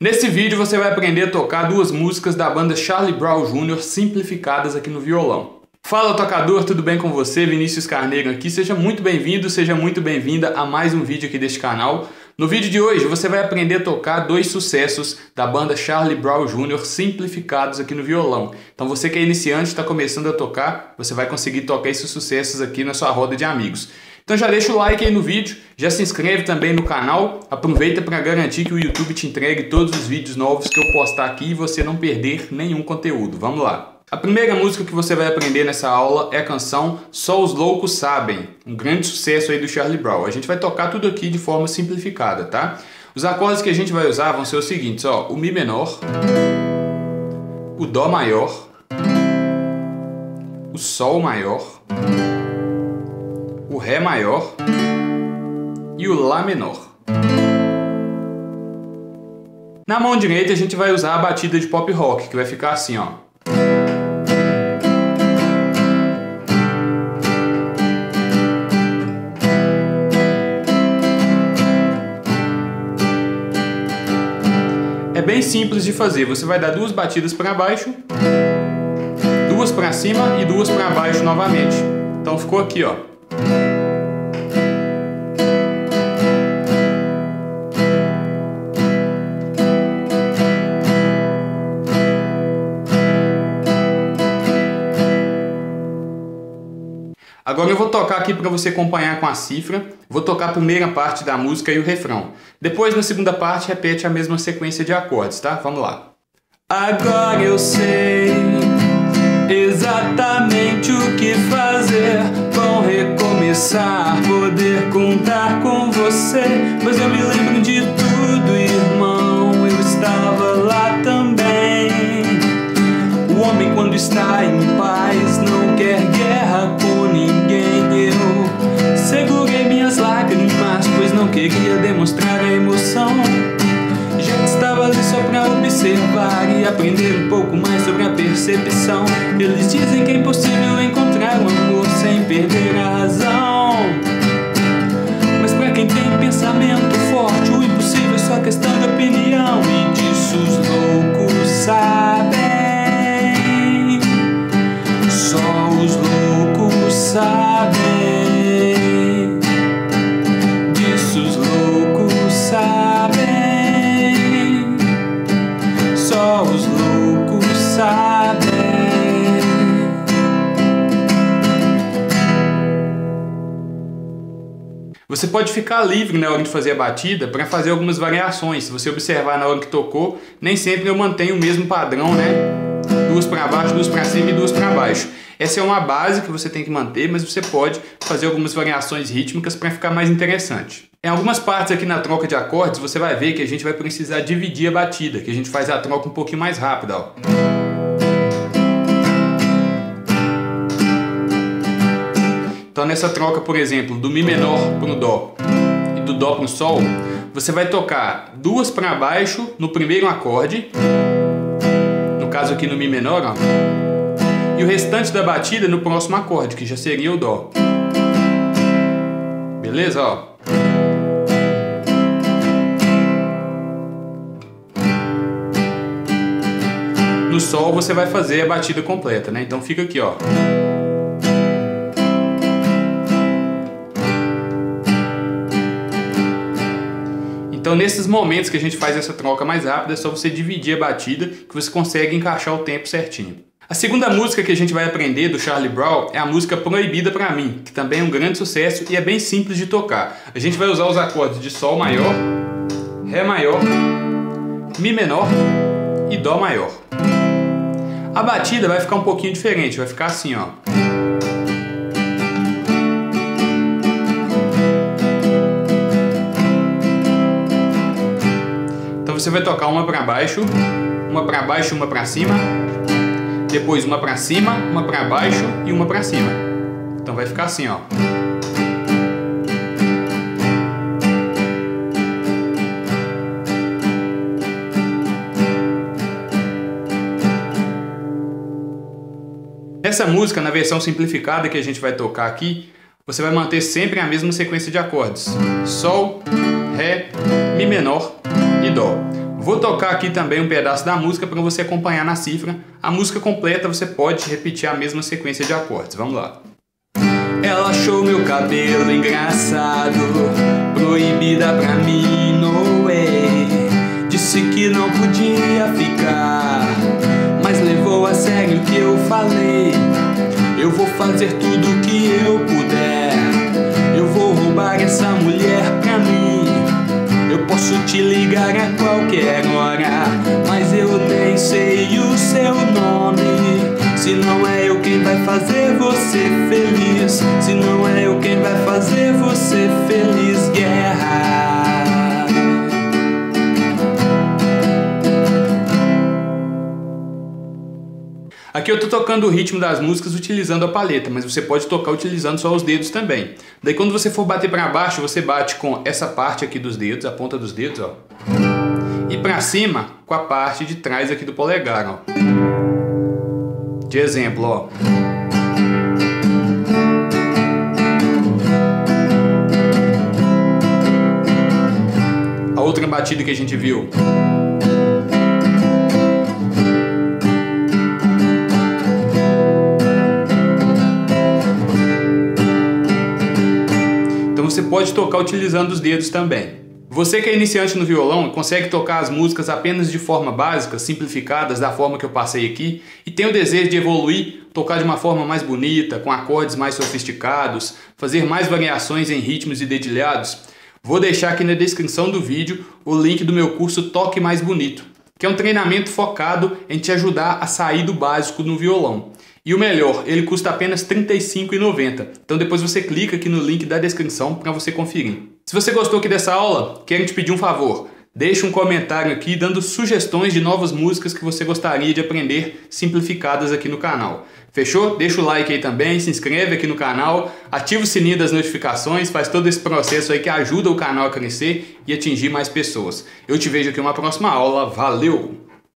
Nesse vídeo você vai aprender a tocar duas músicas da banda Charlie Brown Jr. simplificadas aqui no violão. Fala tocador, tudo bem com você? Vinícius Carneiro aqui, seja muito bem-vindo, seja muito bem-vinda a mais um vídeo aqui deste canal. No vídeo de hoje você vai aprender a tocar dois sucessos da banda Charlie Brown Jr. simplificados aqui no violão. Então você que é iniciante e está começando a tocar, você vai conseguir tocar esses sucessos aqui na sua roda de amigos. Então já deixa o like aí no vídeo, já se inscreve também no canal, aproveita para garantir que o YouTube te entregue todos os vídeos novos que eu postar aqui e você não perder nenhum conteúdo. Vamos lá! A primeira música que você vai aprender nessa aula é a canção Só os Loucos Sabem, um grande sucesso aí do Charlie Brown. A gente vai tocar tudo aqui de forma simplificada, tá? Os acordes que a gente vai usar vão ser os seguintes, ó, o Mi menor, o Dó maior, o Sol maior, o Ré maior e o Lá menor. Na mão direita a gente vai usar a batida de pop rock, que vai ficar assim, ó. É bem simples de fazer, você vai dar duas batidas para baixo, duas para cima e duas para baixo novamente. Então ficou aqui, ó. Agora eu vou tocar aqui para você acompanhar com a cifra, vou tocar a primeira parte da música e o refrão. Depois, na segunda parte, repete a mesma sequência de acordes, tá? Vamos lá. Agora eu sei exatamente o que fazer. Bom recomeçar, poder contar com você. Mas eu me lembro de tudo, irmão, eu estava lá também. O homem quando está em paz não quer guerra com ninguém. Segurei minhas lágrimas, pois não queria demonstrar a emoção. Já estava ali só pra observar e aprender um pouco mais sobre a percepção. Eles dizem que é impossível encontrar o amor sem perder a razão. Mas pra quem tem pensamento forte, o impossível é só questão de opinião. E disso os loucos sabem, só os loucos sabem. Você pode ficar livre na hora de fazer a batida para fazer algumas variações. Se você observar na hora que tocou, nem sempre eu mantenho o mesmo padrão, né? Duas para baixo, duas para cima e duas para baixo. Essa é uma base que você tem que manter, mas você pode fazer algumas variações rítmicas para ficar mais interessante. Em algumas partes aqui na troca de acordes, você vai ver que a gente vai precisar dividir a batida, que a gente faz a troca um pouquinho mais rápida, ó. Então nessa troca, por exemplo, do Mi menor para o Dó e do Dó para o Sol, você vai tocar duas para baixo no primeiro acorde, no caso aqui no Mi menor, ó, e o restante da batida no próximo acorde, que já seria o Dó. Beleza? Ó. No Sol você vai fazer a batida completa, né? Então fica aqui, ó. Então nesses momentos que a gente faz essa troca mais rápida, é só você dividir a batida que você consegue encaixar o tempo certinho. A segunda música que a gente vai aprender do Charlie Brown é a música Proibida Pra Mim, que também é um grande sucesso e é bem simples de tocar. A gente vai usar os acordes de Sol maior, Ré maior, Mi menor e Dó maior. A batida vai ficar um pouquinho diferente, vai ficar assim, ó. Você vai tocar uma para baixo, uma para baixo, uma para cima, depois uma para cima, uma para baixo e uma para cima. Então vai ficar assim, ó. Essa música, na versão simplificada que a gente vai tocar aqui, você vai manter sempre a mesma sequência de acordes: Sol, Ré, Mi menor e Dó. Vou tocar aqui também um pedaço da música para você acompanhar na cifra. A música completa você pode repetir a mesma sequência de acordes. Vamos lá. Ela achou meu cabelo engraçado, proibida pra mim, no way. Disse que não podia ficar, mas levou a sério o que eu falei. Eu vou fazer tudo que eu puder, eu vou roubar essa mulher pra mim. Eu posso te ligar a qualquer hora, mas eu nem sei o seu nome. Se não é eu quem vai fazer você feliz, se não é eu quem vai fazer você feliz, guerra. Aqui eu tô tocando o ritmo das músicas utilizando a paleta, mas você pode tocar utilizando só os dedos também. Daí quando você for bater pra baixo, você bate com essa parte aqui dos dedos, a ponta dos dedos, ó. E pra cima, com a parte de trás aqui do polegar, ó. De exemplo, ó. A outra batida que a gente viu. Então você pode tocar utilizando os dedos também. Você que é iniciante no violão consegue tocar as músicas apenas de forma básica, simplificadas da forma que eu passei aqui, e tem o desejo de evoluir, tocar de uma forma mais bonita, com acordes mais sofisticados, fazer mais variações em ritmos e dedilhados? Vou deixar aqui na descrição do vídeo o link do meu curso Toque Mais Bonito, que é um treinamento focado em te ajudar a sair do básico no violão. E o melhor, ele custa apenas R$ 35,90. Então depois você clica aqui no link da descrição para você conferir. Se você gostou aqui dessa aula, quero te pedir um favor. Deixe um comentário aqui dando sugestões de novas músicas que você gostaria de aprender simplificadas aqui no canal. Fechou? Deixa o like aí também, se inscreve aqui no canal, ativa o sininho das notificações, faz todo esse processo aí que ajuda o canal a crescer e atingir mais pessoas. Eu te vejo aqui em uma próxima aula. Valeu!